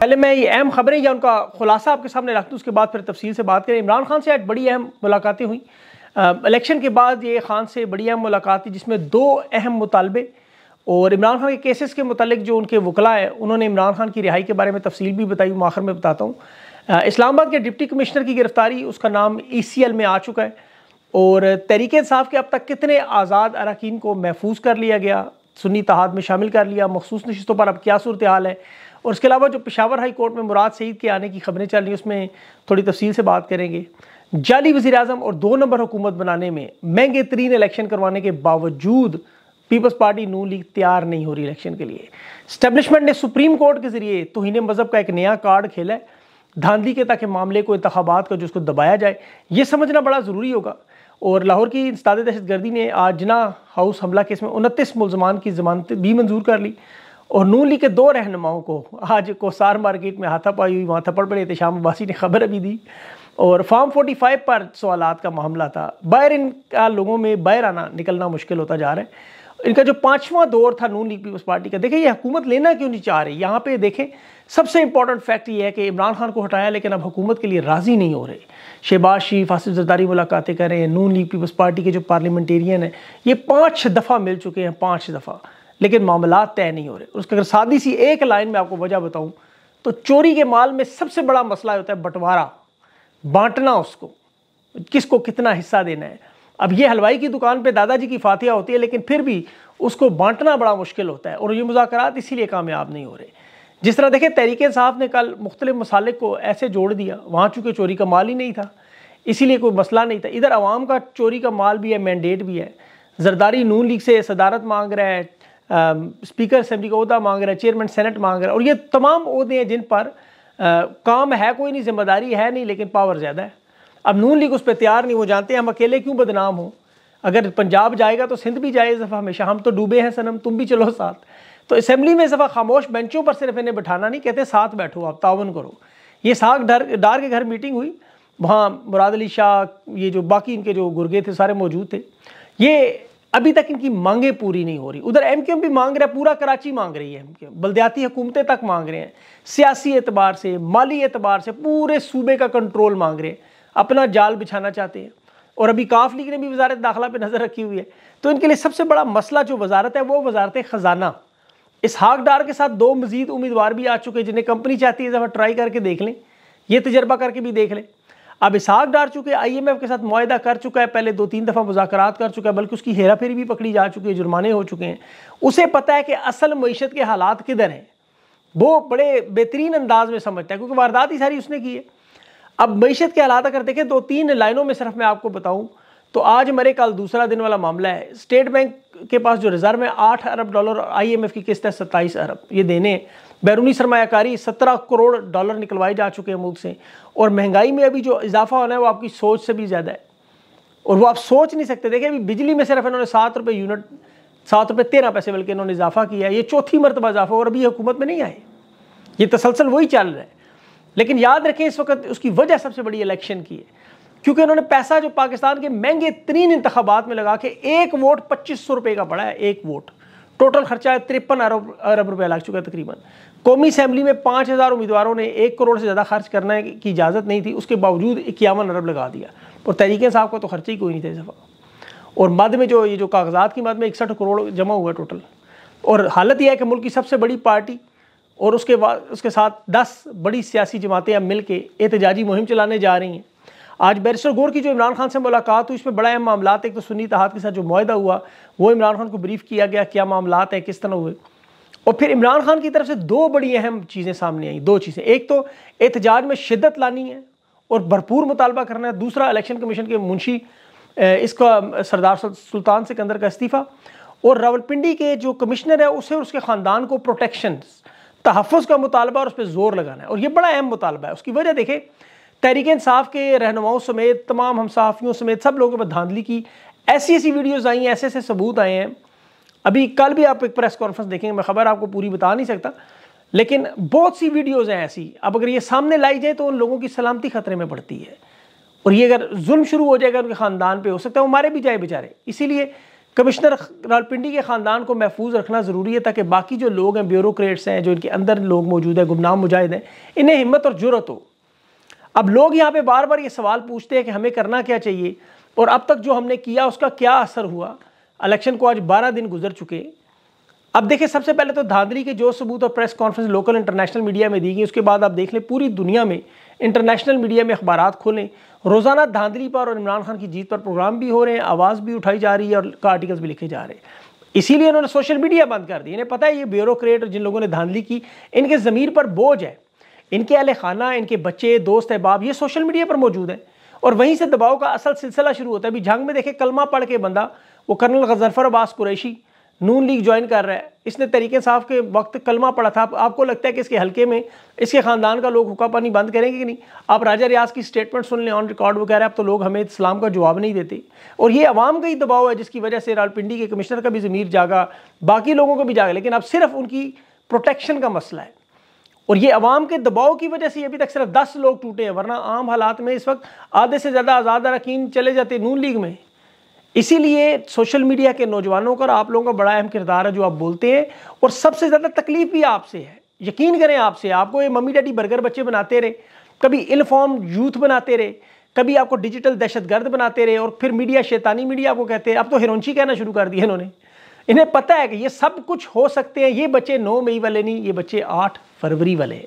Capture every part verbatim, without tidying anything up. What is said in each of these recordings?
पहले मैं ये अहम खबरें या उनका खुलासा आपके सामने रखती हूँ, उसके बाद फिर तफसील से बात करें। इमरान खान से आज बड़ी अहम मुलाकातें हुई इलेक्शन के बाद, ये खान से बड़ी अहम मुलाकात थी जिसमें दो अहम मुतालबे और इमरान खान के केसेस के मुतालिक जो उनके वकला हैं उन्होंने इमरान खान की रिहाई के बारे में तफसील भी बताई, आखिर में बताता हूँ। इस्लामाबाद के डिप्टी कमिश्नर की गिरफ्तारी, उसका नाम ई सी एल में आ चुका है, और तहरीक-ए-इंसाफ के अब तक कितने आज़ाद अरकान को महफूज कर लिया गया, सुन्नी इत्तेहाद में शामिल कर लिया, मखसूस नशस्तों पर अब क्या सूरत हाल है, और इसके अलावा जो पेशावर हाई कोर्ट में मुराद सईद के आने की खबरें चल रही हैं उसमें थोड़ी तफसील से बात करेंगे। जाली वज़ीर-ए-आज़म और दो नंबर हुकूमत बनाने में महंगे तरीन इलेक्शन करवाने के बावजूद पीपल्स पार्टी नून लीग तैयार नहीं हो रही इलेक्शन के लिए। इस्टेब्लिशमेंट ने सुप्रीम कोर्ट के जरिए तौहीन मज़हब का एक नया कार्ड खेला है धांधली के, ताकि मामले को इंतखाबात का जो उसको दबाया जाए, ये समझना बड़ा ज़रूरी होगा। और लाहौर की इंसदाद दहशतगर्दी ने आज जना हाउस हमला केस में उनतीस मुलजमान की जमानत भी मंजूर कर ली, और नून लीग के दो रहनुमाओं को आज कोसार मार्केट में हाथापाई हुई, वहाँ थप्पड़ पर एहतशाम अब्बासी ने खबर अभी दी, और फार्म पैंतालीस पर सवालात का मामला था। बाहर इनका लोगों में बाहर आना निकलना मुश्किल होता जा रहा है। इनका जो पांचवा दौर था नून लीग पीपल्स पार्टी का, देखिए ये हुकूमत लेना क्यों नहीं चाह रही, यहाँ पे देखें सबसे इंपॉर्टेंट फैक्ट ये है कि इमरान खान को हटाया लेकिन अब हुकूमत के लिए राज़ी नहीं हो रहे। शहबाज शरीफ, आसिफ जरदारी मुलाकातें कर रहे हैं, नून लीग पीपल्स पार्टी के जो पार्लियामेंटेरियन हैं ये पाँच दफ़ा मिल चुके हैं, पाँच दफ़ा, लेकिन मामला तय नहीं हो रहे। उसका अगर सादी सी एक लाइन में आपको वजह बताऊँ तो चोरी के माल में सबसे बड़ा मसला होता है बंटवारा, बाँटना, उसको किसको कितना हिस्सा देना है। अब ये हलवाई की दुकान पे दादाजी की फातिहा होती है लेकिन फिर भी उसको बांटना बड़ा मुश्किल होता है, और ये मुज़ाकरात इसीलिए कामयाब नहीं हो रहे। जिस तरह देखें तहरीक इंसाफ ने कल मुख्तलिफ मसालिक को ऐसे जोड़ दिया, वहाँ चूँकि चोरी का माल ही नहीं था इसीलिए कोई मसला नहीं था, इधर आवाम का चोरी का माल भी है, मैंडेट भी है। जरदारी नून लीग से सदारत मांग रहा है, स्पीकर असम्बली का ओहदा मांग रहा है, चेयरमैन सेनेट मांग रहा है, और ये तमाम ओहदे हैं जिन पर काम है कोई नहीं, जिम्मेदारी है नहीं, लेकिन पावर ज़्यादा है। अब नून लीग उस पर तैयार नहीं, वो जानते हैं हम अकेले क्यों बदनाम हो, अगर पंजाब जाएगा तो सिंध भी जाए इस दफ़ा, हमेशा हम तो डूबे हैं सनम तुम भी चलो साथ। तो असेंबली में इस दफ़ा खामोश बेंचों पर सिर्फ इन्हें बैठाना नहीं, कहते साथ बैठो आप, तावन करो। ये साग डर डार के घर मीटिंग हुई, वहाँ मुराद अली शाह, ये जो बाकी इनके जो गुर्गे थे सारे मौजूद थे। ये अभी तक इनकी मांगें पूरी नहीं हो रही। उधर एम क्यू एम भी मांग रहा है, पूरा कराची मांग रही है एम क्यू एम, बलदयाती हुकूमतें तक मांग रहे हैं, सियासी एतबार से माली एतबार से पूरे सूबे का कंट्रोल मांग रहे हैं, अपना जाल बिछाना चाहते हैं। और अभी काफ लीग ने भी वजारत दाखिला पे नज़र रखी हुई है। तो इनके लिए सबसे बड़ा मसला जो वजारत है वो वजारत ख़जाना। इसहाक डार के साथ दो मज़ीद उम्मीदवार भी आ चुके हैं जिन्हें कंपनी चाहती है, जरा ट्राई करके देख लें, ये तजर्बा करके भी देख लें। अब इसहाक डार चुके आई एम एफ के साथ मुआहिदा कर चुका है, पहले दो तीन दफ़ा मुज़ाकरात कर चुका है, बल्कि उसकी हेरा फेरी भी पकड़ी जा चुकी है, जुर्माने हो चुके हैं। उसे पता है कि असल मीशत के हालात किधर हैं, वो बड़े बेहतरीन अंदाज में समझता है क्योंकि वारदात ही सारी उसने की है। अब मीशत के हालात अगर देखें दो तीन लाइनों में सिर्फ मैं आपको बताऊं तो आज मेरे कल दूसरा दिन वाला मामला है, स्टेट बैंक के पास जो रिजर्व है आठ अरब डॉलर, आईएमएफ की किस्त है सत्ताईस अरब, ये देने हैं। बैरूनी सरमायाकारी सत्रह करोड़ डॉलर निकलवाए जा चुके हैं मुल्क से, और महंगाई में अभी जो इजाफा होना है वो आपकी सोच से भी ज़्यादा है, और वो आप सोच नहीं सकते। देखिए अभी बिजली में सिर्फ इन्होंने सात रुपये यूनिट सात रुपये तेरह पैसे बल्कि इन्होंने इजाफा किया है, ये चौथी मरतबा इजाफा, और अभी हुकूमत में नहीं आए, ये तसलसल वही चल रहा है। लेकिन याद रखें इस वक्त उसकी वजह सबसे बड़ी इलेक्शन की है, क्योंकि उन्होंने पैसा जो पाकिस्तान के महंगे तरीन इंतखाबात में लगा के एक वोट पच्चीस सौ रुपये का पड़ा है, एक वोट, टोटल खर्चा है तिरपन अरब अरब रुपये लग चुका है तकरीबन। कौमी असम्बली में पाँच हज़ार उम्मीदवारों ने एक करोड़ से ज़्यादा खर्च करने की इजाज़त नहीं थी, उसके बावजूद इक्यावन अरब लगा दिया, और तहरीक साहब का तो खर्चा ही कोई नहीं था इस दफ़ा। और मद में जो ये जो कागजात की मद में इकसठ करोड़ जमा हुआ टोटल, और हालत यह है कि मुल्क की सबसे बड़ी पार्टी और उसके बाद उसके साथ दस बड़ी सियासी जमातें अब मिल के एहतजाजी मुहिम चलाने जा रही हैं। आज बैरिस्टर गोहर की जो इमरान खान से मुलाकात हुई इसमें बड़ा अहम मामला, एक तो सुन्नी इत्तेहाद के साथ जो मुआहिदा हुआ वो इमरान खान को ब्रीफ किया गया क्या मामला हैं किस तरह हुए, और फिर इमरान खान की तरफ से दो बड़ी अहम चीज़ें सामने आई, दो चीज़ें, एक तो एहतजाज में शिद्दत लानी है और भरपूर मुतालबा करना है, दूसरा इलेक्शन कमीशन के मुंशी इसका सरदार सुल्तान सिकंदर का इस्तीफ़ा, और रावलपिंडी के जो कमिश्नर है उसे और उसके ख़ानदान को प्रोटेक्शन तहफ़ुज़ का मुतालबा और उस पर ज़ोर लगाना है। और ये बड़ा अहम मुतालबा है, उसकी वजह देखें तहरीक इंसाफ के रहनुमाओं समेत तमाम हम सहाफ़ियों समेत सब लोगों के बाद धांधली की ऐसी ऐसी वीडियोस आई हैं, ऐसे ऐसे सबूत आए हैं। अभी कल भी आप एक प्रेस कॉन्फ्रेंस देखेंगे, मैं ख़बर आपको पूरी बता नहीं सकता, लेकिन बहुत सी वीडियोज़ हैं ऐसी, अब अगर ये सामने लाई जाए तो उन लोगों की सलामती ख़तरे में पड़ती है, और ये अगर जुल्म शुरू हो जाएगा उनके ख़ानदान पर हो सकता है वो मारे भी जाए बेचारे। इसीलिए कमिश्नर रावलपिंडी के ख़ानदान को महफूज रखना ज़रूरी है ताकि बाकी जो लोग हैं, ब्यूरोक्रेट्स हैं, जो इनके अंदर लोग मौजूद हैं, गुमनाम मुजाहिद हैं, इन्हें हिम्मत और जुर्रत हो। अब लोग यहाँ पे बार बार ये सवाल पूछते हैं कि हमें करना क्या चाहिए और अब तक जो हमने किया उसका क्या असर हुआ। इलेक्शन को आज बारह दिन गुजर चुके। अब देखिए, सबसे पहले तो धांधली के जो सबूत और press conference local international media में दी गई, उसके बाद आप देख लें पूरी दुनिया में इंटरनेशनल मीडिया में अखबार खोलें, रोज़ाना धांधली पर और इमरान खान की जीत पर प्रोग्राम भी हो रहे हैं, आवाज़ भी उठाई जा रही है और आर्टिकल्स भी लिखे जा रहे हैं। इसीलिए उन्होंने सोशल मीडिया बंद कर दी। इन्हें पता है ये ब्यूरोक्रेट और जिन लोगों ने धांधली की, इनके ज़मीर पर बोझ है, इनके अहले खाना, इनके बच्चे, दोस्त, अहबाब ये सोशल मीडिया पर मौजूद हैं और वहीं से दबाव का असल सिलसिला शुरू होता है। अभी जंग में देखे, कलमा पढ़ के बंदा, वो colonel Ghazanfar Abbas Qureshi Noon league join कर रहा है, इसने तहरीक-ए-इंसाफ के वक्त कलमा पढ़ा था। आपको लगता है कि इसके हलके में, इसके ख़ानदान का लोग हुक्का पानी बंद करेंगे कि नहीं? आप राजा रियाज की स्टेटमेंट सुन लें ऑन रिकॉर्ड वगैरह, अब तो लोग हमें इस्लाम का जवाब नहीं देते। और ये आवाम का ही दबाव है जिसकी वजह से रावलपिंडी के कमिश्नर का भी ज़मीर जागा, बाकी लोगों को भी जागा, लेकिन अब सिर्फ उनकी प्रोटेक्शन का मसला है। और ये आवाम के दबाव की वजह से अभी तक सिर्फ दस लोग टूटे हैं, वरना आम हालात में इस वक्त आधे से ज़्यादा आज़ाद अरकान चले जाते नून लीग में। इसीलिए सोशल मीडिया के नौजवानों का, आप लोगों का बड़ा अहम किरदार है जो आप बोलते हैं, और सबसे ज़्यादा तकलीफ भी आपसे है। यकीन करें आपसे, आपको ये मम्मी डैडी बर्गर बच्चे बनाते रहे, कभी इनफॉर्म यूथ बनाते रहे, कभी आपको डिजिटल दहशतगर्द बनाते रहे, और फिर मीडिया, शैतानी मीडिया आपको कहते हैं। अब तो हिरोंची कहना शुरू कर दिया इन्होंने। इन्हें पता है कि ये सब कुछ हो सकते हैं। ये बच्चे नौ मई वाले नहीं, ये बच्चे आठ फरवरी वाले हैं।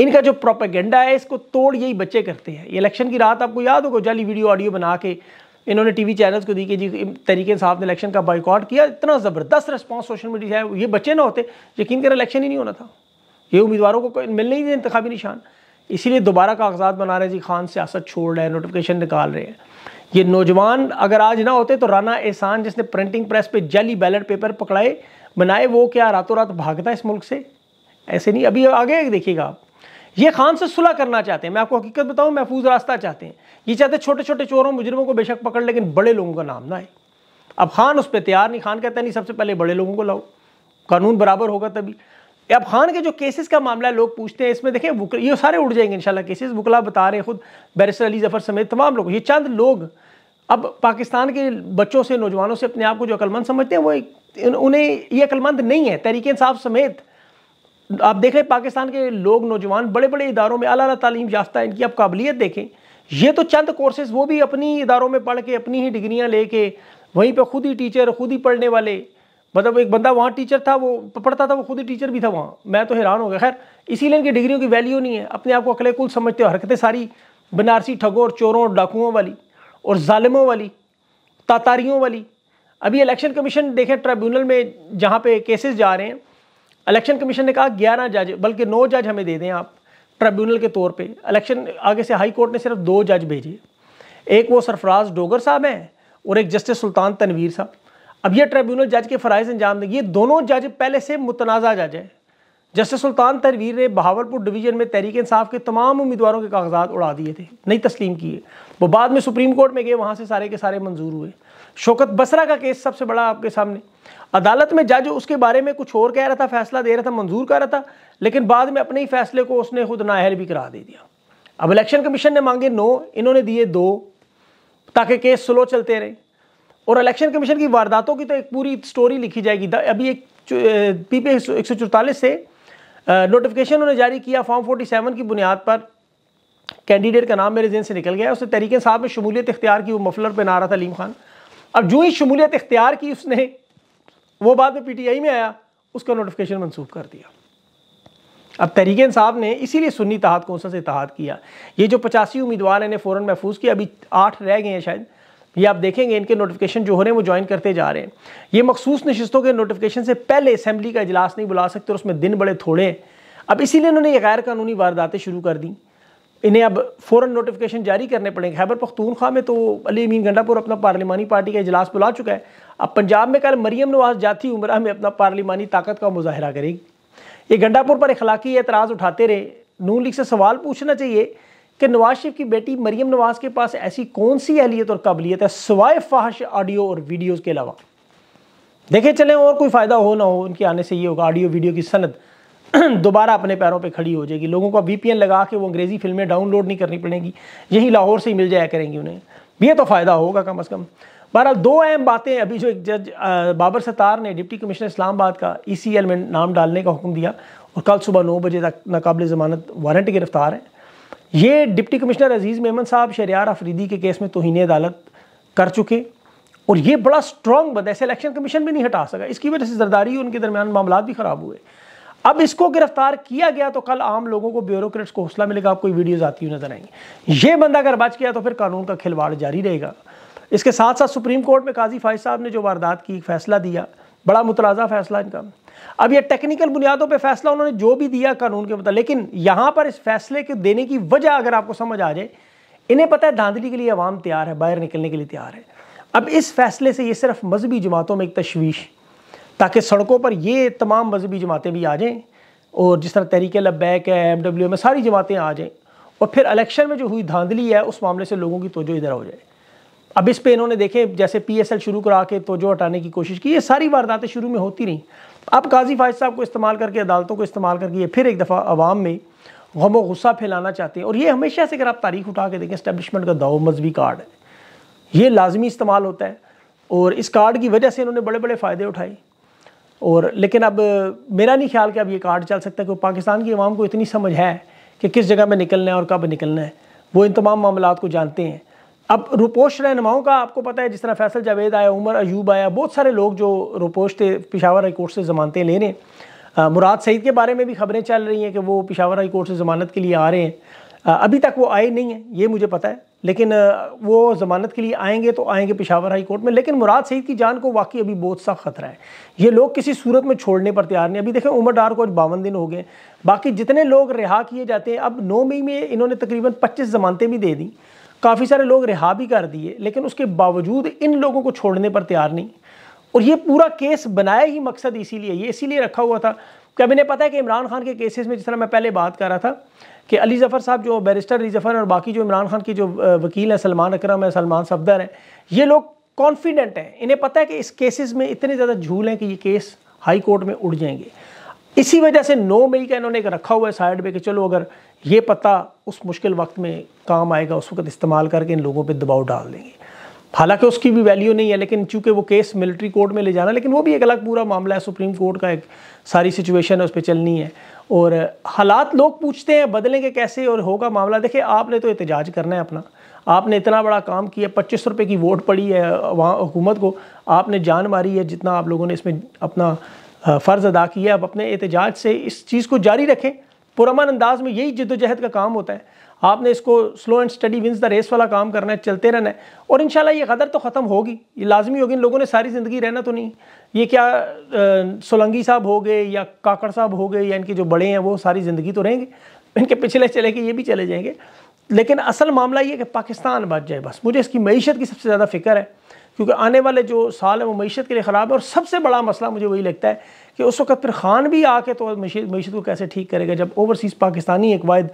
इनका जो प्रोपेगेंडा है इसको तोड़ यही बच्चे करते हैं। इलेक्शन की रात आपको याद होगा, जाली वीडियो ऑडियो बना के इन्होंने टीवी चैनल्स को दी कि जी तरीके साहब ने इलेक्शन का बॉयकॉट किया। इतना ज़बरदस्त रिस्पांस सोशल मीडिया है। ये बच्चे ना होते, यकीन करें इलेक्शन ही नहीं होना था, ये उम्मीदवारों को मिलने ही नहीं इंतखाबी निशान। इसीलिए दोबारा कागजात बना रहे हैं जी खान सियासत छोड़ रहे हैं, नोटिफिकेशन निकाल रहे हैं। ये नौजवान अगर आज ना होते तो राना एहसान जिसने प्रिंटिंग प्रेस पे जाली बैलेट पेपर पकड़ाए बनाए, वो क्या रातों रात भागता इस मुल्क से? ऐसे नहीं। अभी आगे देखिएगा आप, ये खान से सुलह करना चाहते हैं। मैं आपको हकीकत बताऊं, महफूज रास्ता चाहते हैं। ये चाहते हैं छोटे छोटे चोरों मुजरिमों को बेशक पकड़, लेकिन बड़े लोगों का नाम ना आए। अब खान उस पर तैयार नहीं। खान कहता नहीं, सबसे पहले बड़े लोगों को लाओ, कानून बराबर होगा तभी। अब खान के जो केसेस का मामला है, लोग पूछते हैं इसमें देखें ये सारे उड़ जाएंगे इंशाल्लाह केसेस, वकला बता रहे खुद, बैरिस्टर अली जफर समेत तमाम लोग। ये चंद लोग अब पाकिस्तान के बच्चों से, नौजवानों से अपने आप को जो अक्लमंद समझते हैं, वो उन्हें ये अक्लमंद नहीं है। तहरीक-ए- इंसाफ समेत आप देख रहे पाकिस्तान के लोग, नौजवान बड़े बड़े इदारों में आला आला तालीम याफ्ता, इनकी आप काबिलियत देखें। ये तो चंद कोर्सेज़, वो भी अपनी इदारों में पढ़ के, अपनी ही डिग्रियाँ ले कर, वहीं पर खुद ही टीचर, खुद ही पढ़ने वाले। मतलब एक बंदा वहाँ टीचर था, वो पढ़ता था, वो खुद ही टीचर भी था वहाँ। मैं तो हैरान हो गया। खैर, इसीलिए इनकी डिग्रियों की वैल्यू नहीं है। अपने आप को अकले कुल समझते हो, हरकतें सारी बनारसी ठगों और चोरों और डाकुओं वाली और जालिमों वाली, तातारियों वाली। अभी इलेक्शन कमीशन देखें, ट्रिब्यूनल में जहाँ पे केसेस जा रहे हैं, इलेक्शन कमीशन ने कहा ग्यारह जज, बल्कि नौ जज हमें दे दें आप ट्रिब्यूनल के तौर पर। इलेक्शन आगे से हाई कोर्ट ने सिर्फ दो जज भेजे, एक वो सरफराज डोगर साहब हैं और एक जस्टिस सुल्तान तनवीर साहब। अब यह ट्रिब्यूनल जज के फ़राइज़ अंजाम देंगे। ये दोनों जज पहले से मुतनाज़ा जज है। जस्टिस सुल्तान तनवीर ने बहावलपुर डिवीज़न में तहरीक इंसाफ के तमाम उम्मीदवारों के कागजात उड़ा दिए थे, नहीं तस्लीम किए। वो बाद में सुप्रीम कोर्ट में गए, वहाँ से सारे के सारे मंजूर हुए। शोकत बसरा का केस सबसे बड़ा आपके सामने, अदालत में जज उसके बारे में कुछ और कह रहा था, फैसला दे रहा था, मंजूर कर रहा था, लेकिन बाद में अपने ही फैसले को उसने खुद नाअहल भी करा दे दिया। अब इलेक्शन कमीशन ने मांगे नौ, इन्होंने दिए दो, ताकि केस स्लो चलते रहे। और इलेक्शन कमीशन की वारदातों की तो एक पूरी स्टोरी लिखी जाएगी। अभी एक पीपी एक सौ चौतालीस से नोटिफिकेशन उन्होंने जारी किया, फॉर्म सैंतालीस की बुनियाद पर। कैंडिडेट का नाम मेरे जहन से निकल गया, उसने तहरीक-ए- इंसाफ में शमूलियत इख्तियार की, वो मफलर पे नारा था अलीम खान। अब जो ही शमूलियत इख्तियार की उसने, वो बाद में पीटीआई में आया, उसका नोटिफिकेशन मंसूब कर दिया। अब तहरीक इंसाफ ने इसीलिए सुन्नी इत्तेहाद कौंसिल से इत्तेहाद किया। ये जो पचासी उम्मीदवार हैं, फ़ौरन महफूज किया, अभी आठ रह गए हैं शायद। ये आप देखेंगे इनके नोटिफिकेशन जो हो रहे हैं वो ज्वाइन करते जा रहे हैं। ये मखसूस नशिस्तों के नोटिफिकेशन से पहले असेंबली का इजलास नहीं बुला सकते और उसमें दिन बड़े थोड़े हैं। अब इसीलिए इन्होंने ये गैर कानूनी वारदातें शुरू कर दी। इन्हें अब फ़ौरन नोटिफिकेशन जारी करने पड़ेंगे। खैबर पख्तूनख्वा में तो अली अमीन गंडापुर अपना पार्लिमानी पार्टी का इजलास बुला चुका है। अब पंजाब में कल मरीम नवाज़ जाती उमरा में अपना पार्लिमानी ताकत का मुजाहरा करेगी। ये गंडापुर पर इखलाकी एतराज़ उठाते रहे। नून लीग से सवाल पूछना चाहिए कि नवाज शरीफ की बेटी मरीम नवाज के पास ऐसी कौन सी अहलियत और काबिलियत है सिवाय फाहश ऑडियो और वीडियोस के अलावा? देखे चले, और कोई फ़ायदा हो ना हो, उनके आने से ये होगा ऑडियो वीडियो की सनद दोबारा अपने पैरों पे खड़ी हो जाएगी। लोगों को वीपीएन लगा के वो अंग्रेज़ी फिल्में डाउनलोड नहीं करनी पड़ेंगी, यही लाहौर से ही मिल जाया करेंगी उन्हें। ये तो फ़ायदा होगा कम अज़ कम। बहरहाल दो अहम बातें अभी जो एक जज बाबर सत्तार ने डिप्टी कमिश्नर इस्लामाबाद का ई सी एल में नाम डालने का हुक्म दिया और कल सुबह नौ बजे तक नाकाबिल ज़मानत वारंट गिरफ्तार हैं। ये डिप्टी कमिश्नर अजीज़ मोहम्मद साहब शहरियार अफरीदी के केस में तौहीन अदालत कर चुके और ये बड़ा स्ट्रॉन्ग बंदा, ऐसे इलेक्शन कमीशन भी नहीं हटा सका, इसकी वजह से जरदारी उनके दरमियान मामला भी ख़राब हुए। अब इसको गिरफ्तार किया गया तो कल आम लोगों को, ब्यूरोक्रेट्स को हौसला मिलेगा, आपको वीडियोज़ आती हुई नजर आएंगी। ये बंदा अगर बच गया तो फिर कानून का खिलवाड़ जारी रहेगा। इसके साथ साथ सुप्रीम कोर्ट में काजी फाइज साहब ने जो वारदात की फैसला दिया, बड़ा मुतनाज़ा फैसला इनका। अब ये टेक्निकल बुनियादों पे फैसला उन्होंने जो भी दिया कानून के मुताबिक, लेकिन यहाँ पर इस फैसले के देने की वजह अगर आपको समझ आ जाए, इन्हें पता है धांधली के लिए आवाम तैयार है, बाहर निकलने के लिए तैयार है। अब इस फैसले से ये सिर्फ मजहबी जमातों में एक तशवीश, ताकि सड़कों पर ये तमाम मजहबी जमातें भी आ जाएँ और जिस तरह तहरीक लब्बैक है, एम डब्ल्यू एम, सारी जमातें आ जाएँ और फिर इलेक्शन में जो हुई धांधली है उस मामले से लोगों की तवज्जो इधर हो जाए। अब इस पे इन्होंने देखे जैसे पीएसएल शुरू करा के तो जो हटाने की कोशिश की, ये सारी वारदातें शुरू में होती रहीं। अब काजी फाइज साहब को इस्तेमाल करके, अदालतों को इस्तेमाल करके ये फिर एक दफ़ा आवाम में गम व गुस्सा फैलाना चाहते हैं। और ये हमेशा से, अगर आप तारीख उठा के देखें, इस्टेबलिशमेंट का दाव मजहबी कार्ड है, ये लाजमी इस्तेमाल होता है और इस कार्ड की वजह से इन्होंने बड़े बड़े फ़ायदे उठाए। और लेकिन अब मेरा नहीं ख्याल कि अब ये कार्ड चल सकता है, क्योंकि पाकिस्तान की आवाम को इतनी समझ है कि किस जगह में निकलना है और कब निकलना है, वो इन तमाम मामलों को जानते हैं। अब रुपोश रहनुमाओं का आपको पता है, जिस तरह फैसल जावेद आया, उमर अयूब आया, बहुत सारे लोग जो रुपोश थे पिशावर हाई कोर्ट से ज़मानतें ले रहे हैं। मुराद सईद के बारे में भी खबरें चल रही हैं कि वो पिशावर हाई कोर्ट से ज़मानत के लिए आ रहे हैं। आ, अभी तक वो आए नहीं हैं, ये मुझे पता है, लेकिन वो ज़मानत के लिए आएंगे तो आएंगे पिशावर हाई कोर्ट में। लेकिन मुराद सईद की जान को वाकई अभी बहुत सख्त ख़तरा है, ये लोग किसी सूरत में छोड़ने पर तैयार नहीं। अभी देखें, उमर डार को आज बावन दिन हो गए, बाकी जितने लोग रिहा किए जाते हैं, अब नौ मई में इन्होंने तकरीबन पच्चीस ज़मानतें भी दे दी, काफ़ी सारे लोग रिहा भी कर दिए, लेकिन उसके बावजूद इन लोगों को छोड़ने पर तैयार नहीं। और ये पूरा केस बनाया ही मकसद इसीलिए, ये इसीलिए रखा हुआ था कि अब इन्हें पता है कि इमरान खान के केसेस में, जिस तरह मैं पहले बात कर रहा था कि अली ज़फ़र साहब जो बैरिस्टर अली ज़फ़र और बाकी जो इमरान खान के जो वकील हैं, सलमान अकरम है, सलमान सफदर हैं, ये लोग कॉन्फिडेंट हैं, इन्हें पता है कि इस केसेस में इतने ज़्यादा झूल हैं कि ये केस हाई कोर्ट में उड़ जाएंगे। इसी वजह से नौ मई का इन्होंने एक रखा हुआ है साइड पे कि चलो अगर ये पता उस मुश्किल वक्त में काम आएगा, उस वक्त इस्तेमाल करके इन लोगों पे दबाव डाल देंगे। हालांकि उसकी भी वैल्यू नहीं है, लेकिन चूंकि वो केस मिलिट्री कोर्ट में ले जाना, लेकिन वो भी एक अलग पूरा मामला है, सुप्रीम कोर्ट का एक सारी सिचुएशन है, उस पर चलनी है। और हालात लोग पूछते हैं बदलेंगे कैसे और होगा मामला। देखिए, आपने तो एहतजाज करना है अपना, आपने इतना बड़ा काम किया, पच्चीस रुपये की वोट पड़ी है वहाँ हुकूमत को, आपने जान मारी है, जितना आप लोगों ने इसमें अपना फ़र्ज़ अदा किया, अब अपने एहतजाज से इस चीज़ को जारी रखें पुरअमन अंदाज में। यही जद्दोजहद का काम होता है, आपने इसको slow and steady wins the race वाला काम करना है, चलते रहना है और इंशाल्लाह ये गदर तो ख़त्म होगी, ये लाजमी होगी। इन लोगों ने सारी ज़िंदगी रहना तो नहीं, ये क्या आ, सोलंगी साहब हो गए या काकड़ साहब हो गए या इनके जो बड़े हैं वो सारी ज़िंदगी तो रहेंगे, इनके पिछले चले के ये भी चले जाएंगे। लेकिन असल मामला ये कि पाकिस्तान बच जाए बस, मुझे इसकी मईशत की सबसे ज़्यादा फ़िक्र है, क्योंकि आने वाले जो साल है वो मईशत के लिए ख़राब है। और सबसे बड़ा मसला मुझे वही लगता है कि उस वक्त फिर खान भी आके तो मईशत को कैसे ठीक करेगा, जब ओवरसीज़ पाकिस्तानी एक वाद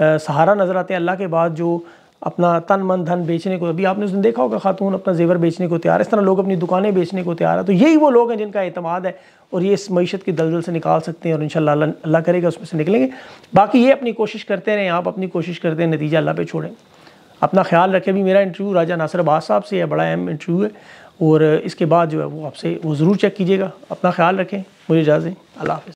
सहारा नज़र आते हैं अल्लाह के बाद, जो अपना तन मन धन बेचने को, अभी आपने उसने देखा होगा खातून अपना जेवर बेचने को तैयार है, इस तरह लोग अपनी दुकानें बेचने को तैयार है। तो यही वो लोग हैं जिनका एतमाद है और ये इस मईशत की दलदल से निकाल सकते हैं और इंशाल्लाह अल्लाह करेगा उसमें से निकलेंगे। बाकी ये अपनी कोशिश करते रहें, आप अपनी कोशिश करते हैं, नतीजा अल्लाह पे छोड़ें। अपना ख्याल रखें। भी मेरा इंटरव्यू राजा नासिर अब्बास साहब से है, बड़ा अहम इंटरव्यू है और इसके बाद जो है वो आपसे वो ज़रूर चेक कीजिएगा। अपना ख्याल रखें, मुझे इजाज़त दें, अल्लाह हाफ़िज़।